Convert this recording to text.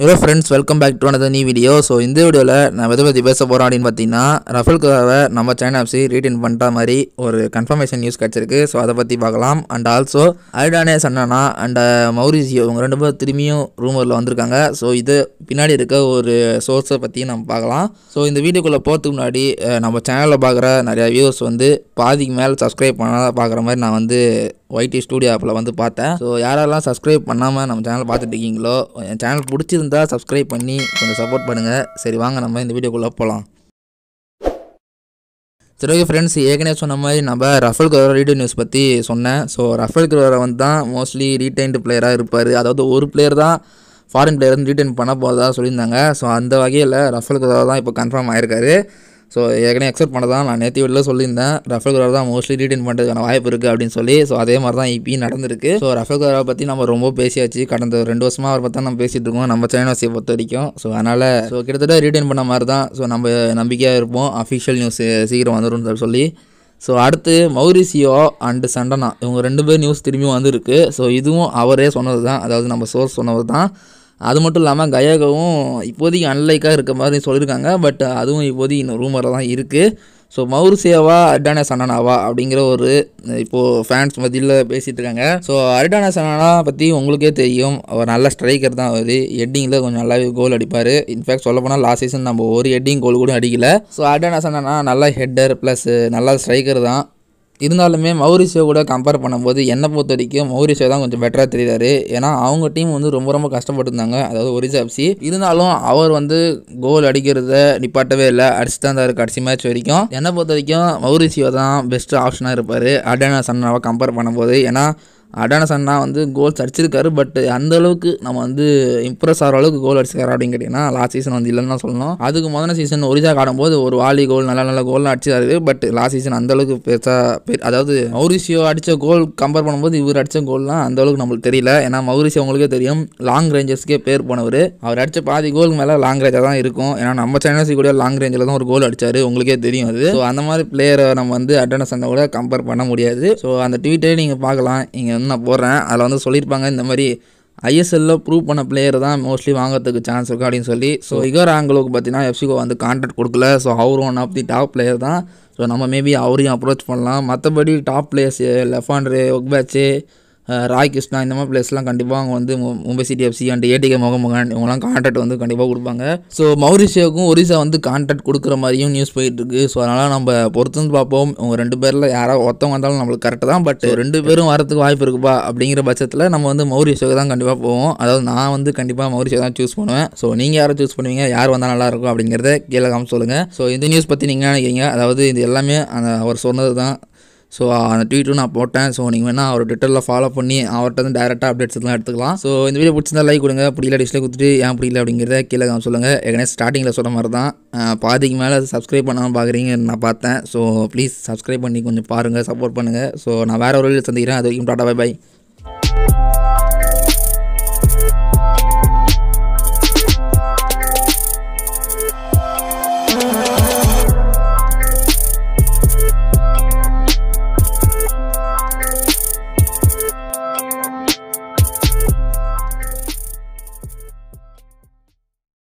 Hello friends, welcome back to another new video. So in this video la na vedha pesa pora adin pathina Rafael kudava nama channel apps retain panta mari or confirmation news kadichirukku. So adha pathi paakalam and also Aridane Santana and Mouricio ivanga rendu per thirumiyo rumor la vandirukanga. So idu pinadi iruka or source pathi nam paakalam. So indha video kulla poradhukku munadi nama channel la paakra nariya viewers vandu paadhik mel subscribe panna paakra mari na vandu YT Studio appல வந்து பார்த்தேன். So யாரெல்லாம் subscribe பண்ணாம நம்ம சேனலை பார்த்துட்டு இருக்கீங்களோ என் channel பிடிச்சிருந்தா subscribe பண்ணி கொஞ்சம் சப்போர்ட் பண்ணுங்க. சரி வாங்க நம்ம இந்த வீடியோக்குள்ள போலாம். சரி ஓகே फ्रेंड्स, ஏற்கனவே சொன்ன மாதிரி நம்ம ரஃபேல் கரோரா ரீடைன் நியூஸ் பத்தி சொன்னேன். சோ ரஃபேல் கரோரா வந்து தான் மோஸ்ட்லி ரீடைன்ட் பிளேயரா இருப்பாரு. அதாவது ஒரு பிளேயர் தான் ஃபாரின் பிளேயர் வந்து ரீடைன் பண்ண போறதா சொல்லிருந்தாங்க. சோ அந்த வகையில ரஃபேல் கரோரா தான் இப்போ கன்ஃபார்ம் ஆயிருக்காரு. So ஏற்கனவே எக்ஸப்ட் பண்ணதான் நான் நேற்று வெளில சொல்லியிருந்தேன் ரஃபேல் கரோரா தான் மோஸ்ட்லி ரீடைன் பண்ணுறதுக்கான வாய்ப்பு இருக்குது அப்படின்னு சொல்லி. ஸோ அதே மாதிரி தான் இப்பயும் நடந்திருக்கு. ஸோ ரஃபேல் கரோரா பற்றி நம்ம ரொம்ப பேசியாச்சு. கடந்த 2 வருஷமாக அவரை பார்த்தா நம்ம பேசிகிட்டு இருக்கோம் நம்ம சேனல்ஸை பொறுத்த வரைக்கும். ஸோ அதனால் ஸோ கிட்டத்தட்ட ரீடைன் பண்ண மாதிரி தான். ஸோ நம்ம நம்பிக்கையாக இருப்போம் அஃபிஷியல் நியூஸ் சீக்கிரம் வந்துடும் சொல்லி. ஸோ அடுத்து மௌரிசியோ அண்டு சண்டனா இவங்க 2 பேர் நியூஸ் திரும்பியும் வந்திருக்கு. ஸோ இதுவும் அவரே சொன்னது தான், அதாவது நம்ம சோர்ஸ் சொன்னது தான். அது மட்டும் இல்லாமல் கயாகவும் இப்போதைக்கு அன்லைக்காக இருக்க மாதிரி சொல்லியிருக்காங்க. பட் அதுவும் இப்போதைக்கு இன்னும் ரூமராக தான் இருக்குது. ஸோ மௌரிசியோவா அரிடானே சண்டானாவா அப்படிங்கிற ஒரு இப்போது ஃபேன்ஸ் மத்தியில் பேசிகிட்டு இருக்காங்க. ஸோ அரிடானே சண்டானா பற்றி உங்களுக்கே தெரியும், அவர் நல்ல ஸ்ட்ரைக்கர் தான். அவர் ஹெட்டிங்கில் கொஞ்சம் நல்லாவே கோல் அடிப்பார். இன்ஃபேக்ட் சொல்லப்போனால் லாஸ்ட் சீசன் நம்ம ஒரு ஹெட்டிங் கோல் கூட அடிக்கலை. ஸோ அரிடானே சண்டானா நல்ல ஹெட்டர் ப்ளஸ் நல்லா ஸ்ட்ரைக்கர் தான். இருந்தாலுமே மௌரிசியோ கூட கம்பேர் பண்ணும்போது என்னை பொறுத்த வரைக்கும் மௌரிசியோ தான் கொஞ்சம் பெட்டராக தெரியுறாரு. ஏன்னா அவங்க டீம் வந்து ரொம்ப ரொம்ப கஷ்டப்பட்டுருந்தாங்க, அதாவது ஒரிசா எஃப்சி. இருந்தாலும் அவர் வந்து கோல் அடிக்கிறத நிப்பாட்டவே இல்லை, அடிச்சு தான் இருந்தார் கடைசி மேட்ச் வரைக்கும். என்னை பொறுத்த வரைக்கும் மௌரிசியோ தான் பெஸ்ட்டு ஆப்ஷனாக இருப்பார் அரிடானே சண்டானாவை கம்பேர் பண்ணும்போது. ஏன்னா அரிடானே சண்டானா வந்து கோல்ஸ் அடிச்சிருக்காரு, பட் அந்தளவுக்கு நம்ம வந்து இம்ப்ரெஸ் ஆகிற அளவுக்கு கோல் அடிச்சிருக்காரு அப்படின்னு கேட்டிங்கன்னா லாஸ்ட் சீசன் வந்து இல்லைன்னு சொல்லணும். அதுக்கு முதல்ல சீசன் ஒரிசா ஆடும்போது ஒரு வாலி கோல் நல்ல கோல்லாம் அடிச்சிருக்காரு. பட் லாஸ்ட் சீசன் அந்தளவுக்கு பெருசாக, அதாவது மௌரிசியோ அடித்த கோல் கம்பேர் பண்ணும்போது இவர் அடித்த கோல்லாம் அந்தளவுக்கு நம்மளுக்கு தெரியல. ஏன்னா மௌரிசியோ அவங்களுக்கே தெரியும் லாங் ரேஞ்சஸ்க்கே பேர் போனவர். அவர் அடித்த பாதி கோலுக்கு மேலே லாங் ரேஞ்சாக தான் இருக்கும். ஏன்னா நம்ம சேனல்ஸுக்கு கூட லாங் ரேஞ்சில் தான் ஒரு கோல் அடித்தார், உங்களுக்கே தெரியும் அது. ஸோ அந்த மாதிரி பிளேயரை நம்ம வந்து அரிடானே சண்டானா கூட கம்பேர் பண்ண முடியாது. ஸோ அந்த ட்வீட்டே நீங்கள் பார்க்கலாம், இங்கே நான் போடுறேன். அதில் வந்து சொல்லியிருப்பாங்க இந்த மாதிரி ஐஎஸ்எல்ல ப்ரூவ் பண்ண பிளேயர் தான் மோஸ்ட்லி வாங்குறதுக்கு சான்ஸ் இருக்குது அப்படின்னு சொல்லி. ஸோ இகர் ஆங்கிலோவுக்கு பார்த்தீங்கன்னா எஃப்சிக்கு வந்து கான்ட்ராக்ட் கொடுக்கல. ஸோ அவர் one of the top player தான். ஸோ நம்ம மேபி அவரையும் அப்ரோச் பண்ணலாம். மற்றபடி top players லெஃபாண்ட்ரு Ogbeche Roy Krishna இந்த மாதிரி பிளேஸ்லாம் கண்டிப்பாக அவங்க வந்து Mumbai city FC and ATK மோகமோகன் இவங்களாம் கான்ட்ராக்ட் வந்து கண்டிப்பாக கொடுப்பாங்க. ஸோ மௌரிசியோவுக்கும் ஒரிசா வந்து கான்ட்ராக்ட் கொடுக்குற மாதிரியும் நியூஸ் போயிட்டுருக்கு. ஸோ அதனால் நம்ம பொறுத்து பார்ப்போம். இவங்க 2 பேரில் யாராவது ஒருத்தவங்க வந்தாலும் நம்மளுக்கு கரெக்டாக தான். பட் 2 பேரும் வரத்துக்கு வாய்ப்பு இருக்குப்பா அப்படிங்கிற பட்சத்தில் நம்ம வந்து மௌரிசியோவுக்கு தான் கண்டிப்பாக போவோம். அதாவது நான் வந்து கண்டிப்பாக மௌரிசியோ தான் சூஸ் பண்ணுவேன். ஸோ நீங்கள் யாரை சூஸ் பண்ணுவீங்க, யார் வந்தால் நல்லாயிருக்கும் அப்படிங்கிறத கீழே காமிச்சு சொல்லுங்கள். ஸோ இந்த நியூஸ் பற்றி நீங்கள் நினைக்கிறீங்க, அதாவது இது எல்லாமே அந்த அவர் சொன்னது தான். ஸோ அந்த ட்வீட்டும் நான் போட்டேன். ஸோ நீங்கள் வேணால் அவர் ட்விட்டரில் ஃபாலோ பண்ணி அவர்கிட்ட வந்து டைரெக்டாக அப்டேட்ஸ் எல்லாம் எடுத்துக்கலாம். ஸோ இந்த வீடியோ பிடிச்சிருந்தா லைக் கொடுங்க, பிடிக்கல டிஸ்லைக் கொடுத்துட்டு ஏன் பிடிக்கல அப்படிங்கிறத கீழே காமிச்சு சொல்லுங்கள். ஏற்கனவே ஸ்டார்டிங்கில் சொன்ன மாதிரி தான் பாதிக்கு மேலே சப்ஸ்கிரைப் பண்ணாமல் பார்க்குறீங்கன்னு நான் பார்த்தேன். ஸோ ப்ளீஸ் சப்ஸ்கிரைப் பண்ணி கொஞ்சம் பாருங்கள், சப்போர்ட் பண்ணுங்கள். ஸோ நான் வேறு ஒரு வீடியோ சந்திக்கிறேன். அது வரைக்கும் டாடா பை பாய்.